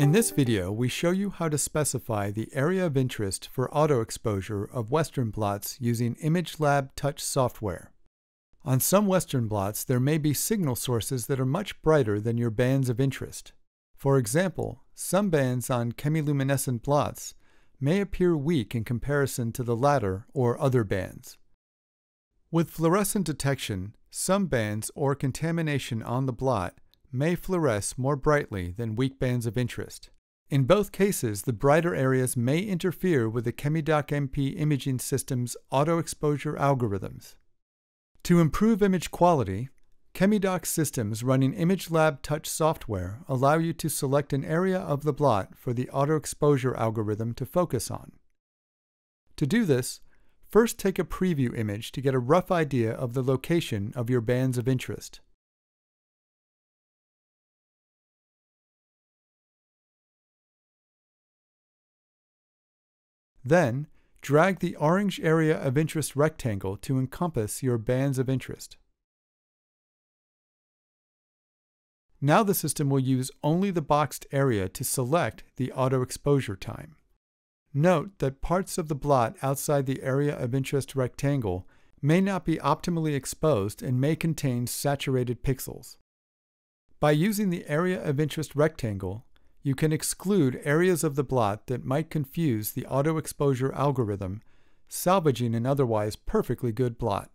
In this video, we show you how to specify the area of interest for auto exposure of Western blots using Image Lab Touch software. On some Western blots, there may be signal sources that are much brighter than your bands of interest. For example, some bands on chemiluminescent blots may appear weak in comparison to the latter or other bands. With fluorescent detection, some bands or contamination on the blot may fluoresce more brightly than weak bands of interest. In both cases, the brighter areas may interfere with the ChemiDoc MP imaging system's auto-exposure algorithms. To improve image quality, ChemiDoc systems running Image Lab Touch software allow you to select an area of the blot for the auto-exposure algorithm to focus on. To do this, first take a preview image to get a rough idea of the location of your bands of interest. Then, drag the orange area of interest rectangle to encompass your bands of interest. Now the system will use only the boxed area to select the auto exposure time. Note that parts of the blot outside the area of interest rectangle may not be optimally exposed and may contain saturated pixels. By using the area of interest rectangle, you can exclude areas of the blot that might confuse the auto-exposure algorithm, salvaging an otherwise perfectly good blot.